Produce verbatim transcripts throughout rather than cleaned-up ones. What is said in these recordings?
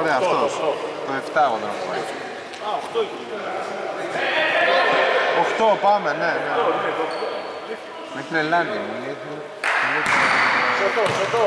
Ωραία, αυτός. Το εφτά ο δρόμος. Α, οκτώ εκεί. οκτώ πάμε, ναι, ναι. Με την Ελλάνη. Σωτό, σωτό.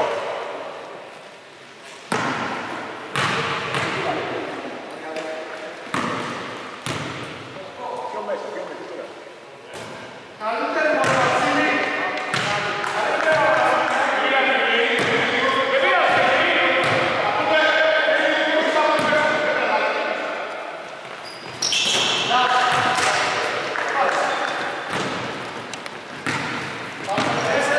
Let's go.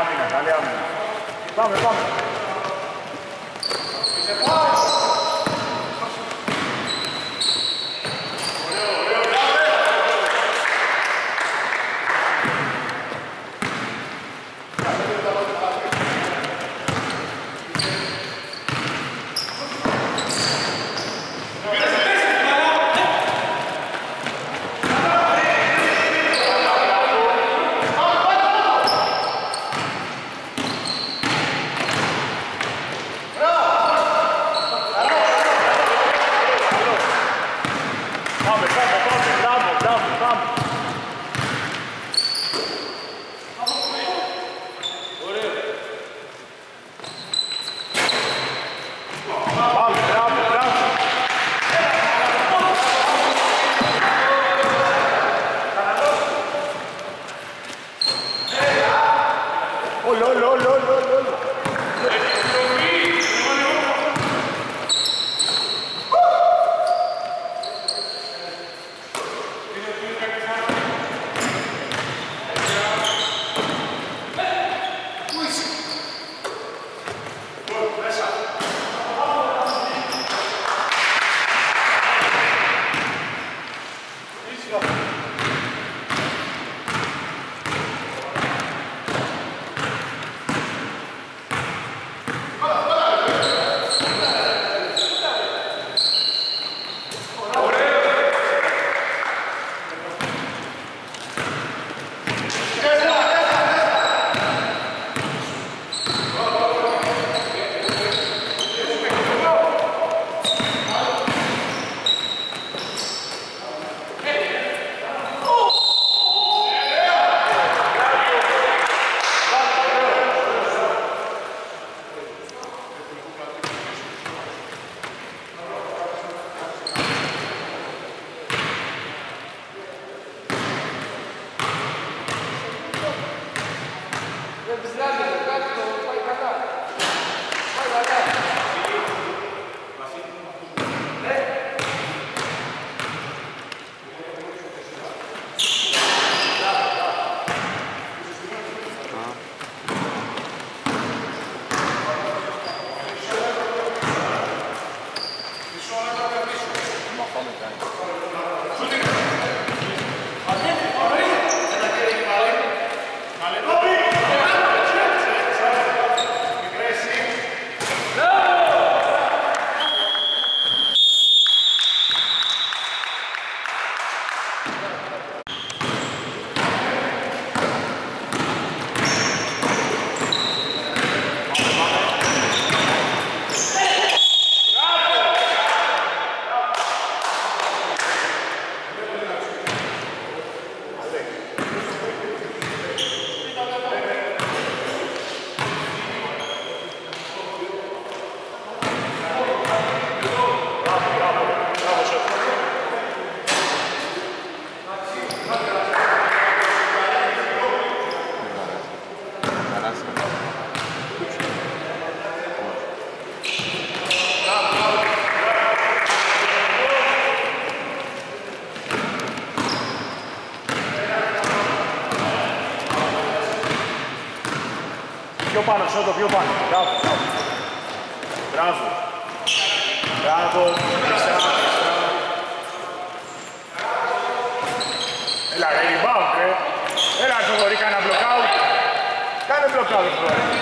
άμυνα, καλή άμυνα. Πάμε, πάμε. Πάνω, σαν το πιο πάνω. Μπράβο. Μπράβο. Μπράβο. Χρυσά, χρυσά. Έλα, ρε, rebound, ρε. Έλα, Ζοβορή, κάνε block-out. Κάνε block-out, Ζοβορή.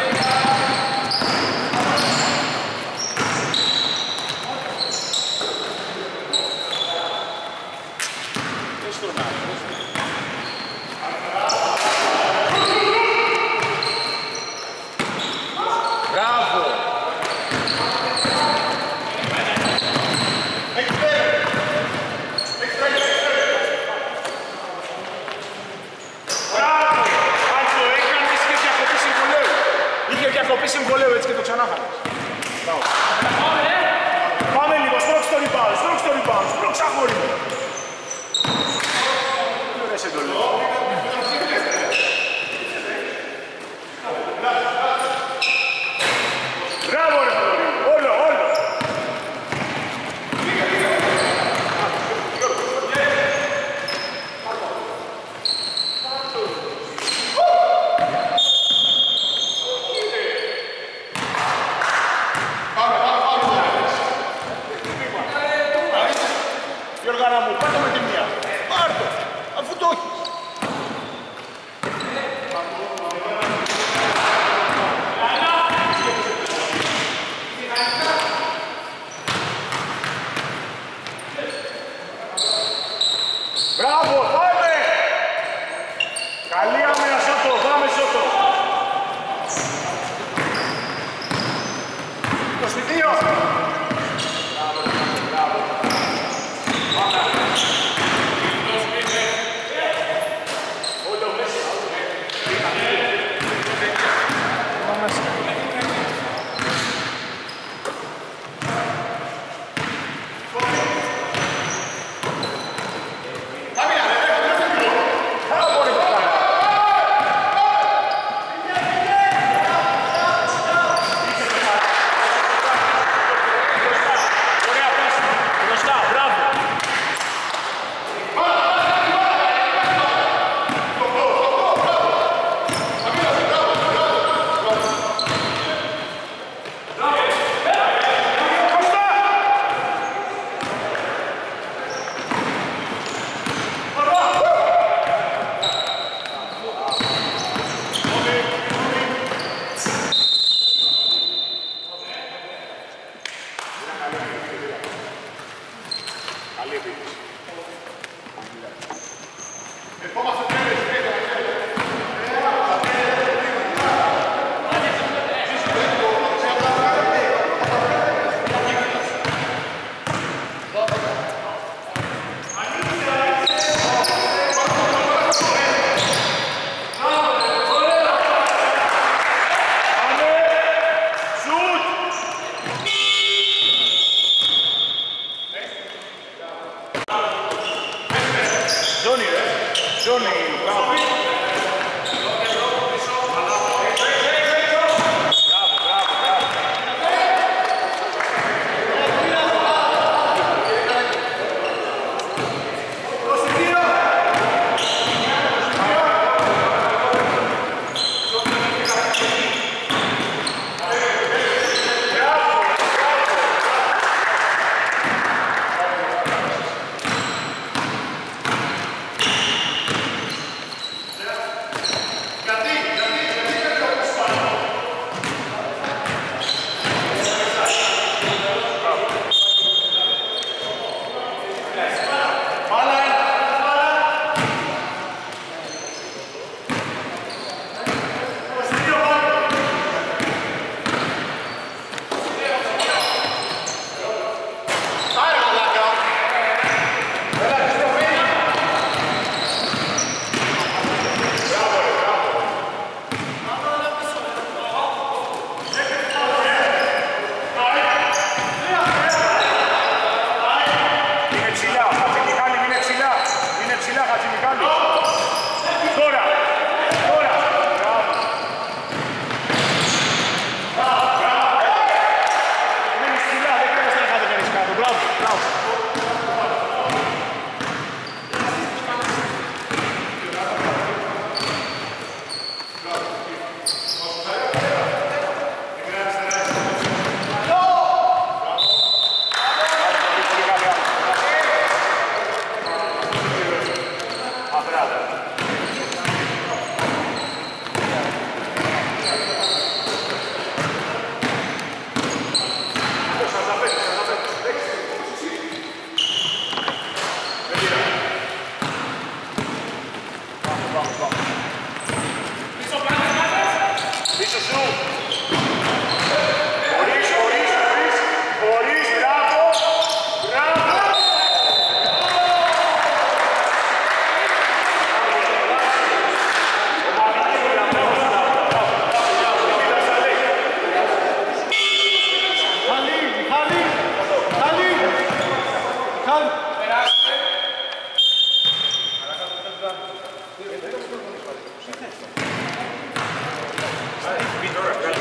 Be direct.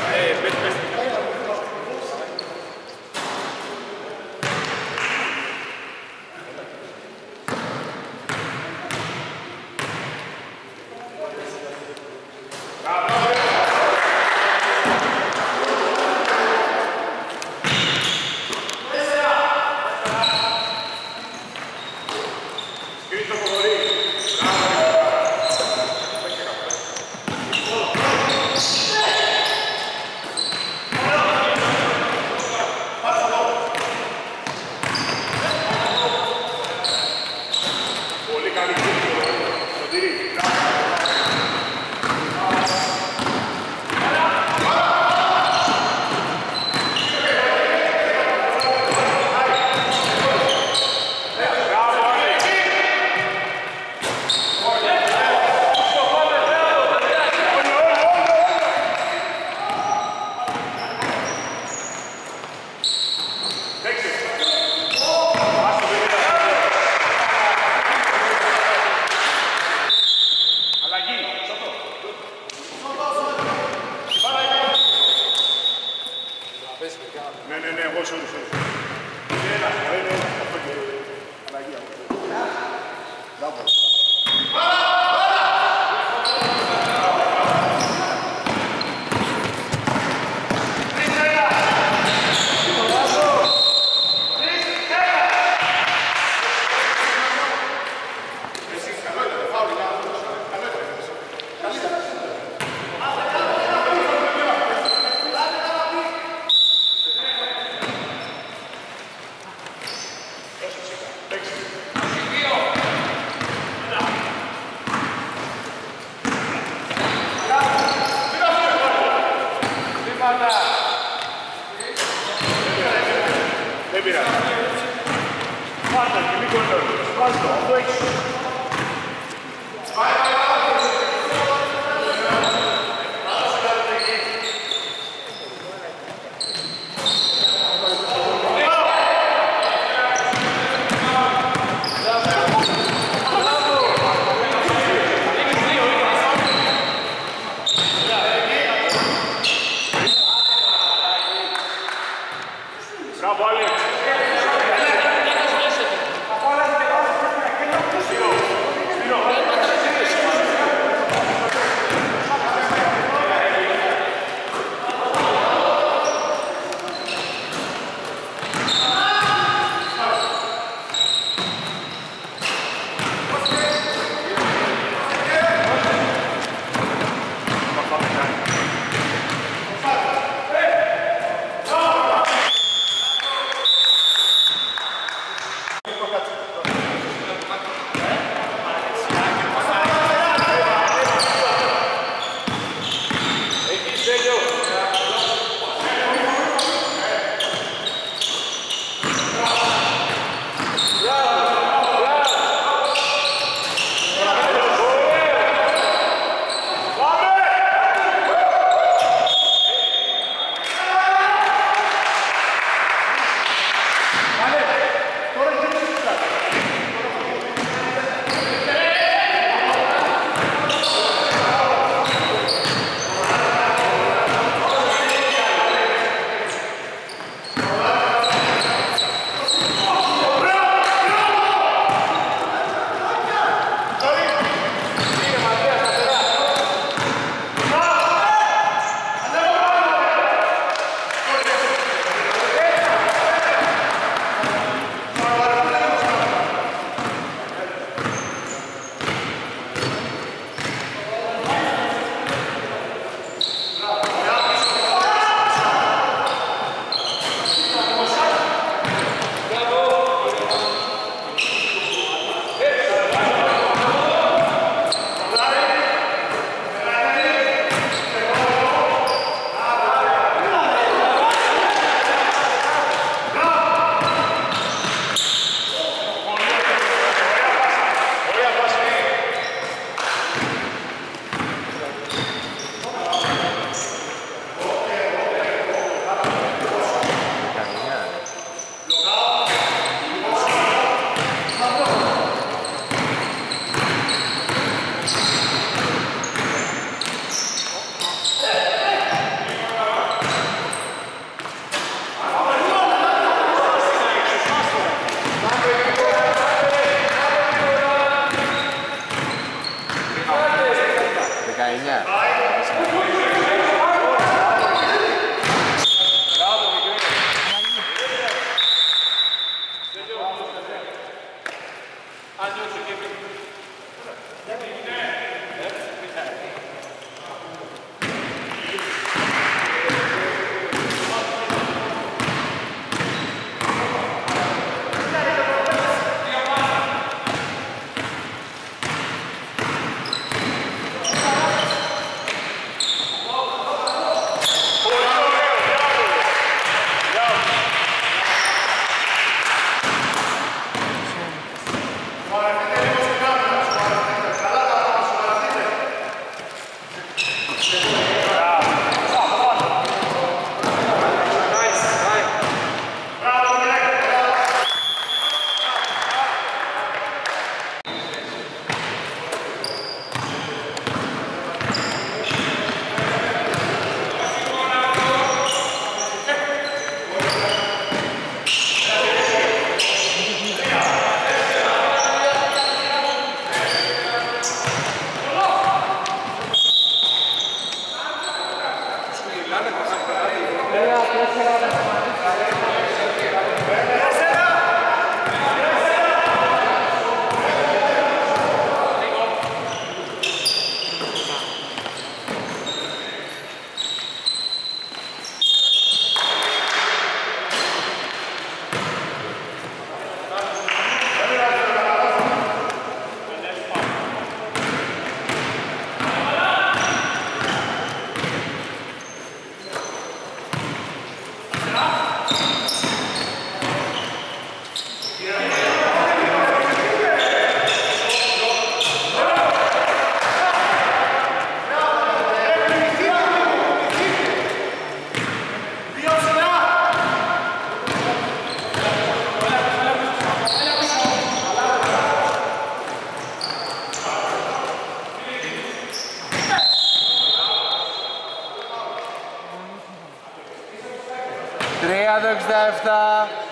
εξήντα επτά. Thank you.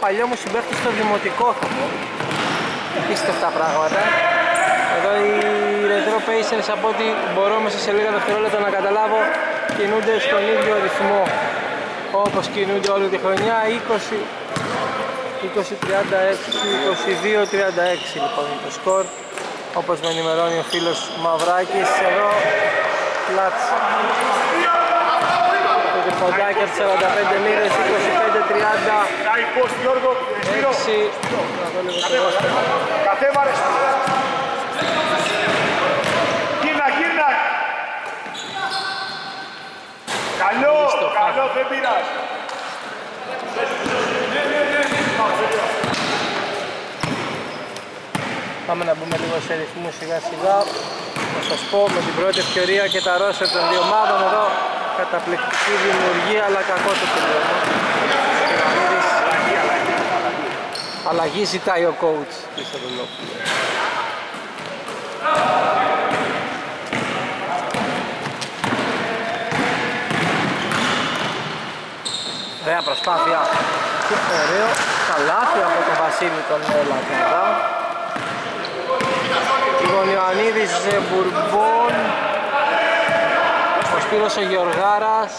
Παλιό μου συμπέχτη στο δημοτικό θα πω. Απίστευτα πράγματα. Εδώ οι Retro Pacers, από ό,τι μπορώ μέσα σε λίγα δευτερόλεπτα να καταλάβω, κινούνται στον ίδιο ρυθμό όπως κινούνται όλη τη χρονιά. είκοσι τριάντα έξι, είκοσι δύο τριάντα έξι λοιπόν το σκορ, όπως με ενημερώνει ο φίλος Μαυράκης. Εδώ πλάτς το τριποντάκι από σαράντα πέντε μοίρες, είκοσι πέντε τριάντα. Γιώργο, κατέβαρε. Γύρνα, γύρνα. Καλό, καλό, δεν πειράζει. Πάμε να μπούμε λίγο σε ρυθμού σιγά σιγά. Θα σας πω με την πρώτη ευκαιρία και τα ρόστερ των δύο ομάδων εδώ. Καταπληκτική δημιουργία, αλλά κακό το τελειώνει. Αλλαγή ζητάει ο coach της Ευελόπουλου. Ωραία προσπάθεια. Και ωραίο καλάθι από τον Βασίλη τον Λακαρά. Τον Ιωαννίδης Ζεμπουρμπών. Ο Σπύρος ο Γεωργάρας.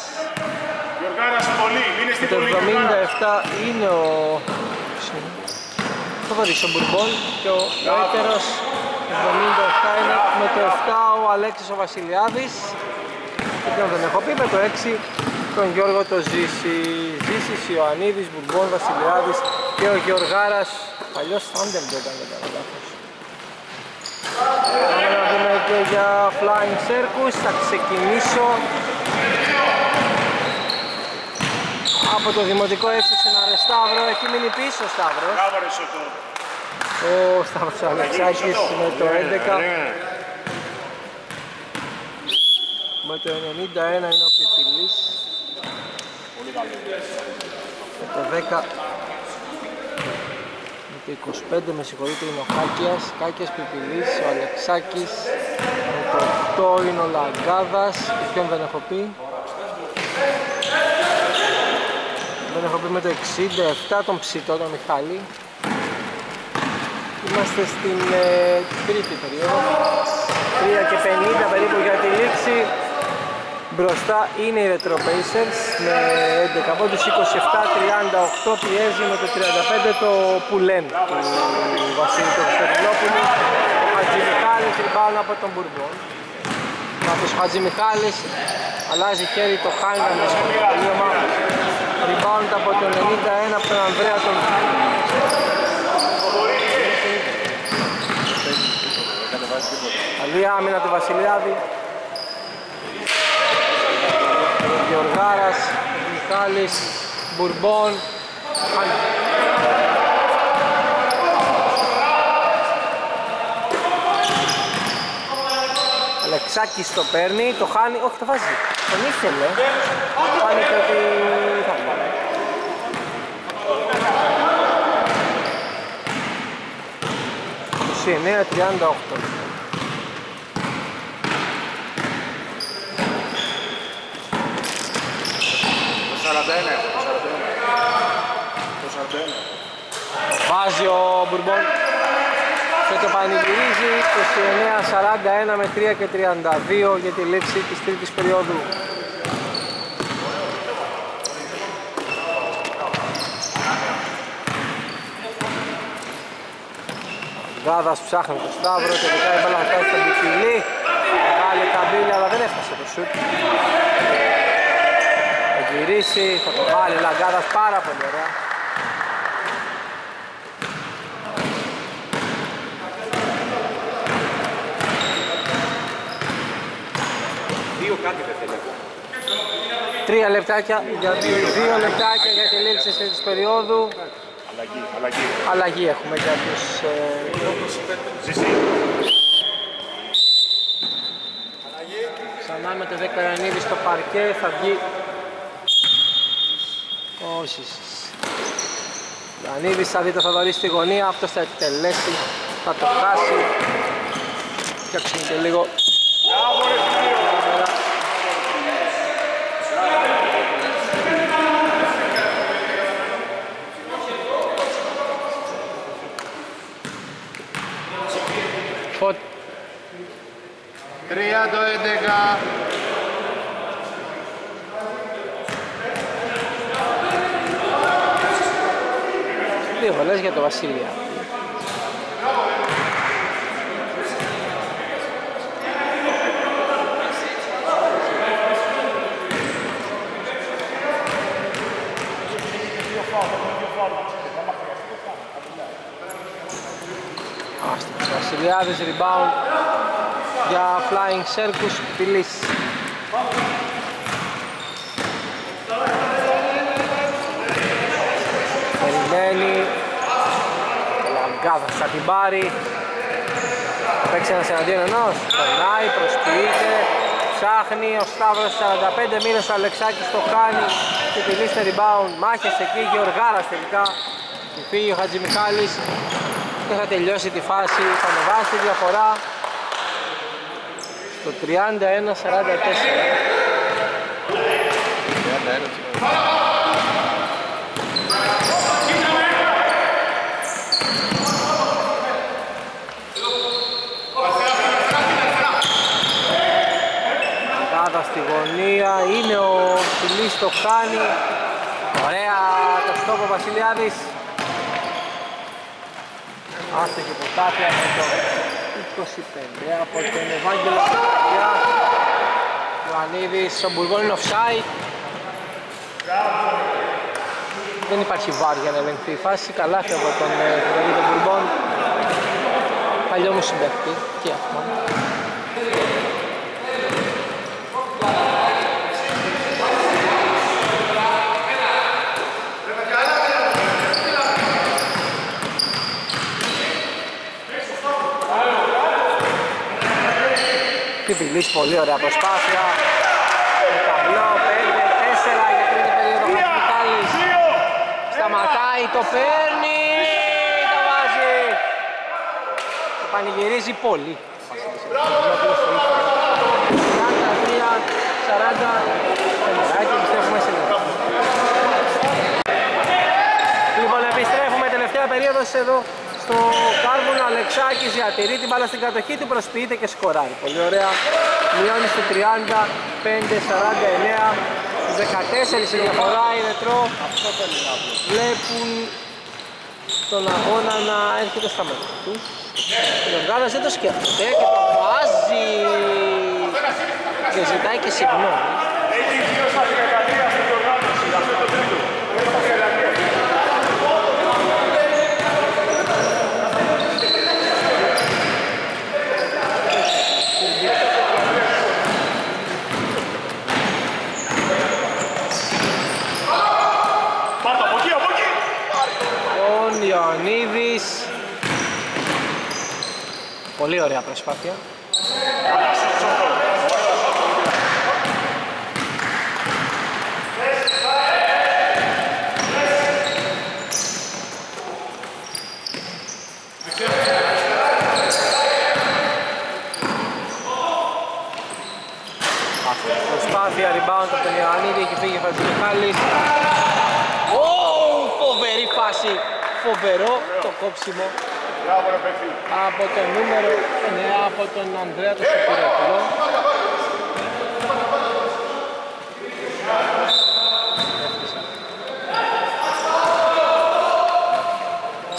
Γεωργάρας πολύ, είναι στην πολύ. Το εβδομήντα επτά είναι ο... το βαδίξε ο Μπουρμπών και ο έτερος εβδομήντα επτά είναι με το επτά ο Αλέξης ο Βασιλιάδης και ποιον δεν έχω πει, με το έξι τον Γιώργο το Ζήση. Ζήσης, Ιωαννίδης, Μπουρμπών, Βασιλιάδης και ο Γεωργάρας, παλιός Thunder δεν ήταν δεν κάνω λάθος. Πάμε να δούμε και για Flying Circus, θα ξεκινήσω από το Δημοτικό Εύσηνα. Ρε Σταύρο, έχει μείνει πίσω ο Σταύρος. Μπράβο ρε Σωτό. Ο Σταύρος Αλεξάκης με το έντεκα. Με το ενενήντα ένα είναι ο Πιπηλής. Με το δέκα. Με το είκοσι πέντε, με συγχωρείτε, είναι ο Κάκιας. Κάκιας Πιπηλής, ο Αλεξάκης. Με το οκτώ είναι ο Λαγκάδας. Ποιον δεν έχω πει. Δεν έχω πει με το εξήντα επτά τον Ψητό, τον Μιχάλη. Είμαστε στην ε, τρίτη περίοδο, τρία και πενήντα περίπου για τη λήξη. Μπροστά είναι οι Retro Pacers με έντεκα πόντους, είκοσι επτά τριάντα οκτώ. Πιέζει με το τριάντα πέντε το Πουλέν του Βασίλη του Χριστοδηλόπουλου. Ο Χατζημιχάλης ριμπάουν από τον Μπουρμπον. Από τους Χατζημιχάλης αλλάζει χέρι το Χάιναν με στο τελείωμα. Ριμπάουν από το ενενήντα ένα από τον Ανδρέα τον Αλία άμυνα του Βασιλιάδη. Γεωργάρας, Μιχάλης, Μπουρμπών, Χάνη. Αλεξάκης το παίρνει, το χάνει, όχι το βάζει, τον ήθελε. Φάνηκε ότι θα βγάλει. είκοσι εννέα τριάντα οκτώ. Βάζει ο Μπουρμπον και το πανηγυρίζει είκοσι εννέα σαράντα ένα με τρία και τριάντα δύο για τη λήξη της τρίτης περίοδου. Γάδας ψάχνει τον Σταύρο και μετά η μπάλα φτάσει στον Πιπηλή. Μεγάλη καμπύλη, αλλά δεν έφτασε το σουτ. Θα γυρίσει, θα το βάλει ο Λαγκάδας, πάρα πολύ ωραία. Τρία λεπτάκια για δύο, δύο λεπτάκια για τη λήξη της περίοδου. Αλλαγή, αλλαγή. Αλλαγή έχουμε για τους... Ε... Ξανά με το δεκαεννιά στο παρκέ θα βγει... Όχι. Λανίδης θα δει το Θοδωρή στη γωνία, αυτός θα εκτελέσει, θα το χάσει. Φτιάξουμε και λίγο. Τρία το έντεκα. Δύο βολές για το Βασίλεια. Άστος Βασιλιάδης, rebound για Flying Circus Πιλής. Περιμένει ο Λαγκάδας, θα την πάρει. Θα παίξει ένας εναντίον ενός, περνάει, προσποιείται, ψάχνει ο Σταύρος σαράντα πέντε μήνες, ο Αλεξάκης το κάνει και Πιλής με rebound, μάχες εκεί, Γεωργάρας τελικά, η φύγει ο Χατζημιχάλης και θα τελειώσει τη φάση, θα ανεβάσει τη διαφορά στο τριάντα ένα σαράντα τέσσερα. Στη γωνία είναι ο Φιλής, το κάνει, ωραία το στόχο Βασιλιάδης. Άστοχη ποτάθλια με το είκοσι πέντε από τον Ευάγγελο Σοφιά. Ιωαννίδης, ο Μπουργόν είναι offside. Δεν υπάρχει βάρ για να ελεγχθεί η φάση, καλά και από τον Ευαγγελίδη Μπουργόν. Παλιό μου συμπέχτη και αυτό. την κλίση, πολύ ωραία προσπάθεια. Το ταμπλό πέντε τέσσερα για τρίτη περίοδο Χατζημιχάλης. Σταματάει, το παίρνει, το βάζει. Το πανηγυρίζει πολύ. σαράντα τρία σαράντα και επιστρέφουμε σε λίγο. Λοιπόν, επιστρέφουμε τελευταία περίοδο εδώ. Το Κάρβουνο Αλεξάκης διατηρεί την μπάλα στην κατοχή του, προσποιείται και σκοράρει. Πολύ ωραία. Μειώνει στο τριάντα πέντε σαράντα εννέα. Στις δεκατέσσερις η διαφορά, η Ρετρό βλέπουν τον αγώνα να έρχεται στα μάτια τους. Ο Λευγάδας δεν το σκέφτεται και το βάζει και ζητάει και συγγνώμη. Πολύ ωραία προσπάθεια. Προσπάθεια, rebound από τον Ιωαννίδη, έχει φύγει ο Χατζημιχάλης. Φοβερή φάση, φοβερό το κόψιμο. Από το νούμερο εννέα, από τον Ανδρέα τον Σωτηρόπουλο.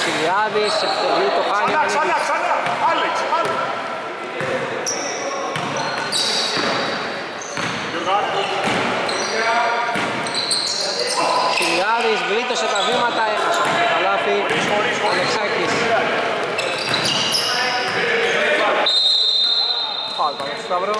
Σιλιάδης, Ευτελίου, το κάνει. Ξανά, ξανά, ξανά, Άλεξ, Άλεξ. Σιλιάδης γλίτωσε τα βήματα, έχασε το καλάθι, Αλεξάκης. Σταύρο. Ότω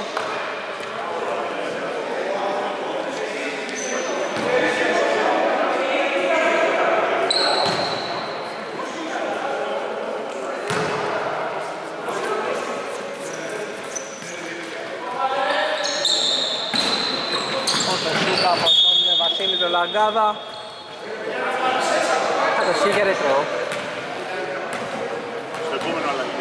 από τον Βασίλη τον Λαγκάδα. Θα το συγχαιρετώ. Στο επόμενο αλλαγή.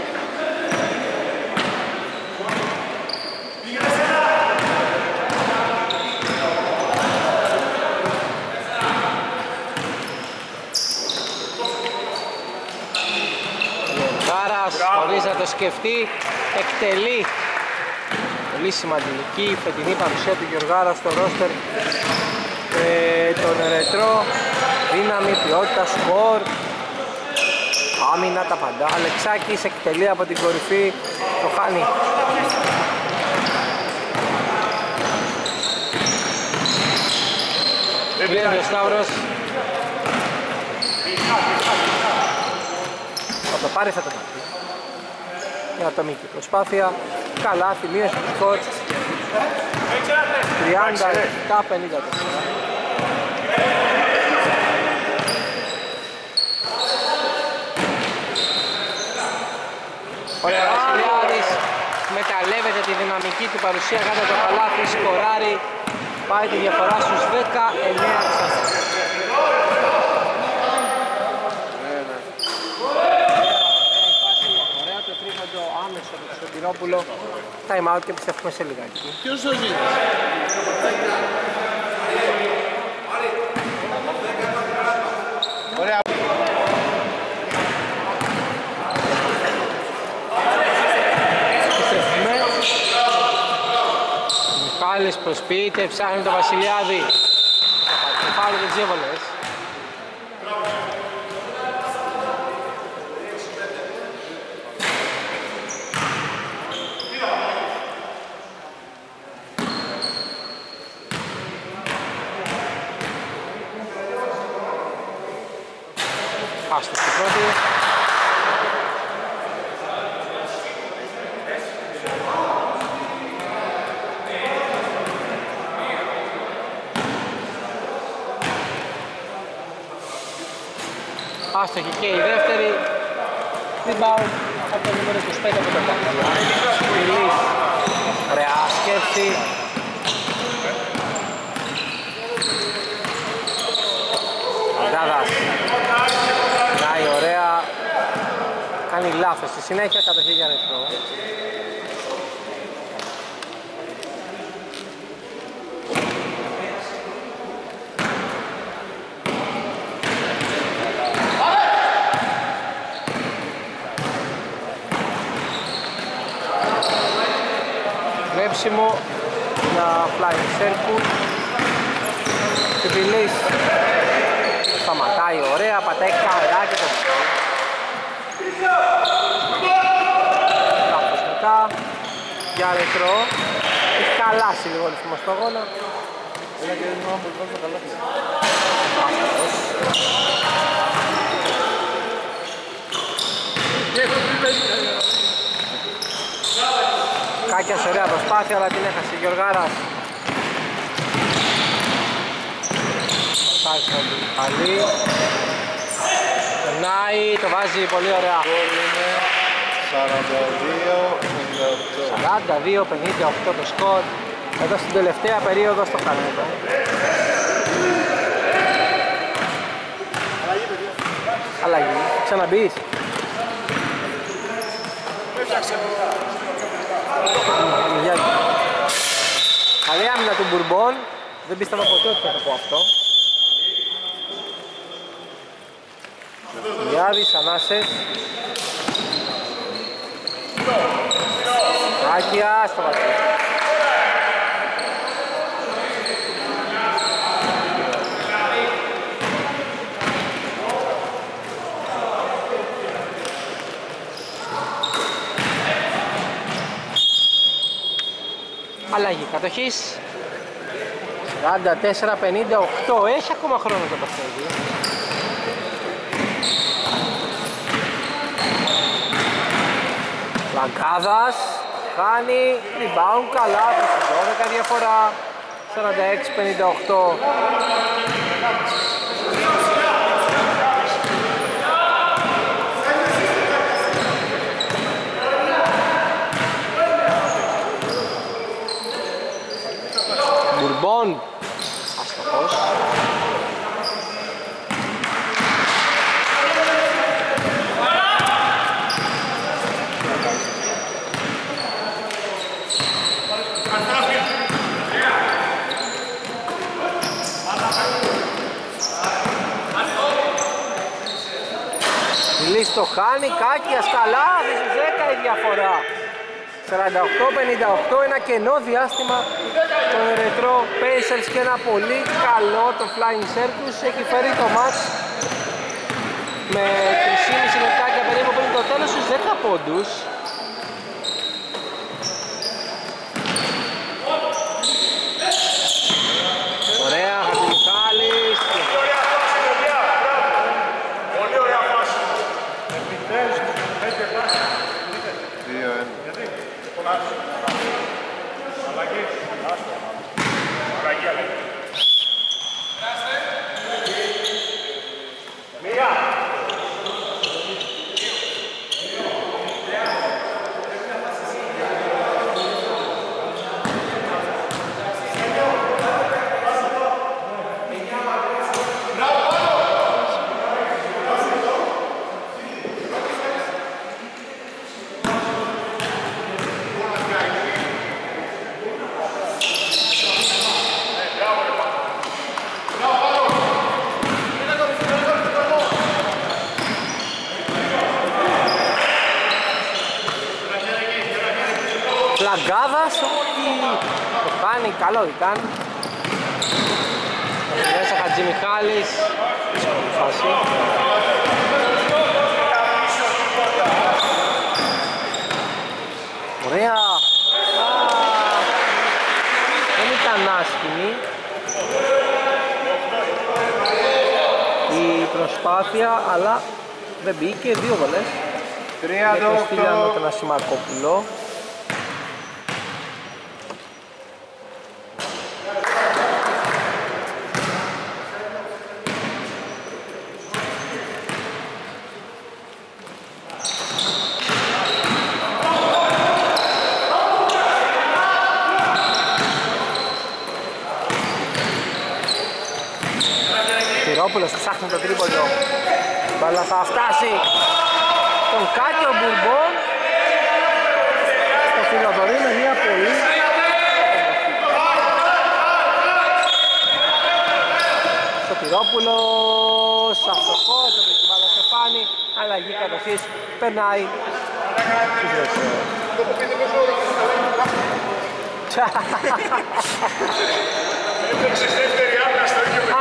Χωρίς να το σκεφτεί, εκτελεί. Πολύ σημαντική η φετινή παρουσία του Γεωργάρα στο ρόστερ ε, τον Ρετρό. Δύναμη, ποιότητα, σκορ, άμυνα, τα παντά. Αλεξάκης εκτελεί από την κορυφή, το χάνει. Βγαίνει ο Σταύρος. Θα το πάρει, θα το πάρει. Η ατομική προσπάθεια, καλά, θυμίωση του σκορ, τριάντα επτά πενήντα τέσσερα. Ο Βασιλιάδης μεταλλεύεται τη δυναμική του παρουσία κάτω από το καλάθι, σκοράρει, πάει τη διαφορά στους δεκαεννέα εξήντα. Time out και πιστεύουμε σε λιγάκι. Ποιος το γίνεται. Ωραία. Μιχάλης προσποιείται, ψάχνει τον Βασιλιάδη. Και πάλι τις δύο βολές. Άστοχη και η δεύτερη. Rebound από το νούμερο είκοσι πέντε από το κάτω. Ωραία σκέψη. Αγκάδας. Πάει ωραία. Κάνει λάθος στη συνέχεια, κατοχή για Ρετρό. Κλέψιμο για Flying Circus. Και πιλής. Σταματάει ωραία, πατάει καλά και το για Ρετρό. Έχει χαλάσει λίγο ρυθμό στο αγώνα. Κάκιας ωραία προσπάθεια, αλλά την έχασε η Γεωργάρας. Πάλι στον Παλί. Περνάει, το βάζει πολύ ωραία. σαράντα δύο πενήντα οκτώ το σκορ εδώ στην τελευταία περίοδο στο Χαλίδο. Αλλαγή, ξαναμπείς. Καλή άμυνα του Μπουρμπών, δεν πίστευα ποτέ ότι θα το πω αυτό. Γιάδης, Ανάσες. Άκια στο βαθμό. Αλλαγή κατοχής. σαράντα τέσσερα πενήντα οκτώ. Έχει ακόμα χρόνο το παιχνίδι. Λαγκάδας, χάνει, rebound καλά, δώδεκα διαφορά, σαράντα έξι πενήντα οκτώ. Μπουρμπών, αστοχός. Το χάνει, Κάκιας καλά, στις δέκα η διαφορά. σαράντα οκτώ πενήντα οκτώ, ένα κενό διάστημα των Retro Pacers και ένα πολύ καλό το Flying Circus. Έχει φέρει το μάτς με τρία και μισή λεπτάκια περίπου πριν το τέλος στους δέκα πόντους. Ωραία, Χατζημιχάλης. Λαγκάδας, το κάνει, καλό ήταν. Μέσα Χατζημιχάλης, φάση. Ωραία. Δεν ήταν άσχημη η προσπάθεια, αλλά δεν μπήκε, δύο βολές. Για το στείλαν τον Ασημακόπουλο. Παπαδόπουλος ψάχνει τον τρίποντο. Μπαλά θα φτάσει τον Κάτιο Μπουρμπον στο Φιλοδωρή με μια πολύ. Στο Πυρόπουλος, αυτοχώς, δεν πήγε μπαλά στο φάνη, αλλαγή κατοχής, περνάει.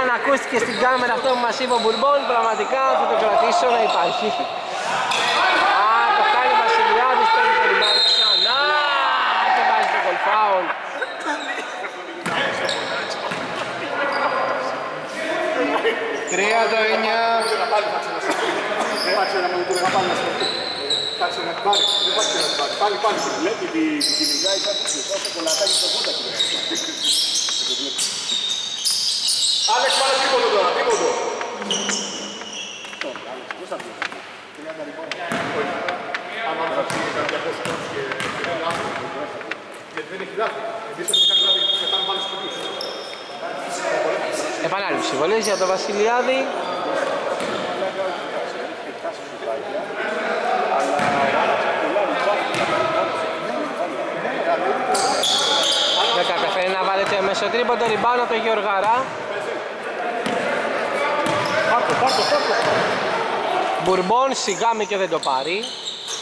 Αν ακούστηκε στην κάμερα αυτό που μας είπε ο Μπουρμπον, πραγματικά θα το κρατήσω να υπάρχει. Α, το κάνει ο Βασιλιάδης, παίρνει το ριμπάρι ξανά και βάζει το γκολ φάουλ. Τρία το εννιά. Κάτσε να πάρει, δεν κάτσε να πάρει. Πάλι πάλι το βλέπει, την κυνηγάει κάτι πιο σώμα, κολλατάει στο κούτα του. Άλεξ, πάλι τίποτα τώρα, τίποτα. Τώρα, Άλεξ, πώς θα βγει. τριάντα λοιπόν. Αν αν θα ψήνει κάποια πόσο κάτω και δεν λάθει. Γιατί δεν έχει λάθει. Εμείς θα μην κάνει λάθει, θα πάμε πάλι στο κούτα. Επανάληψη, βολές για τον Βασιλιάδη. Δεν καταφέρει να βάλει το μέσο τρίποντο, ριμπάουν από τον Γεωργαρά. Πάρτο, πάρτο, πάρτο. Μπουρμπον σιγάμε και δεν το πάρει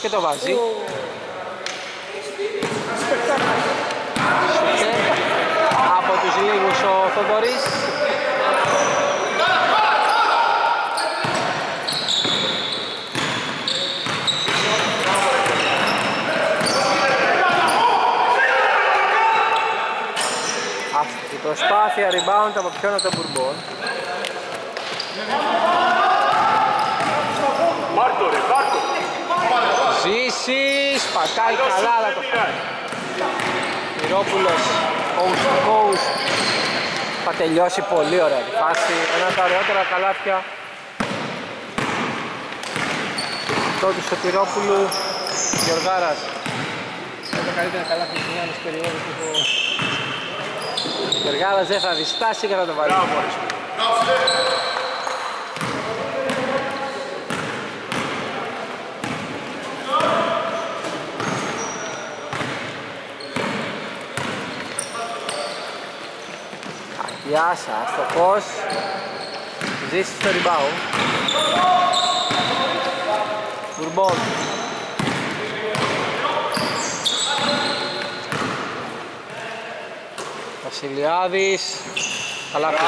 και το βάζει. Από τους λίγους ο Θοδωρής. Προσπάθεια rebound από ποιον από τον Μπουρμπον. Πάρτο ρε, πάρτο! Ζήσει, σπατάει καλά, αλλά το φάει. Μυρόπουλος, coach to coach. Θα τελειώσει πολύ ωραία τη φάση. Ένα από τα ωραιότερα καλάθια. Το του Σωτηρόπουλου, Γεωργάρας. Είναι τα καλύτερα καλάθια της μιας περιόδου που Γεωργάρας δεν θα διστάσει και θα το βάλει. Αγιάσα, αστοχός. Ζήσει στο ριμπάου. Μπουρμπον. Βασιλιάδης, καλά φύγει.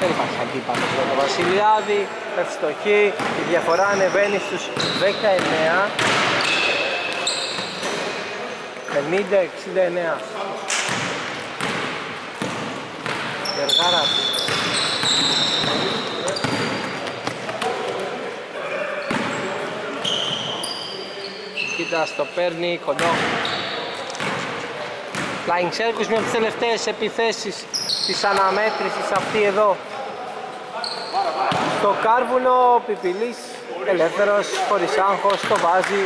Δεν υπάρχει αντίπαλος για τον Βασιλιάδη, ευστοχή, η διαφορά ανεβαίνει στους δεκαεννέα. πενήντα εξήντα εννέα. Γεργάρας. Κοίτα, το παίρνει κοντό. Flying Circus, μια από τις τελευταίες επιθέσεις της αναμέτρησης αυτή εδώ στο κάρβουνο. Πιπιλής ελεύθερος, χωρίς άγχος, το βάζει.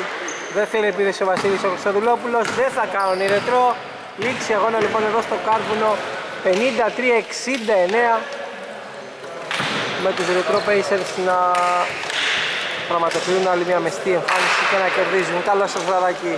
Δεν θέλει επίθεση ο Βασίλης ο Χρυστοδουλόπουλος, δεν θα κάνουν οι ρετρό. Λήξη αγώνα λοιπόν εδώ στο κάρβουνο πενήντα τρία εξήντα εννέα, με τους Retro Pacers να πραγματοποιούν άλλη μια μεστή εμφάνιση και να κερδίζουν. Καλό σας βραδάκι.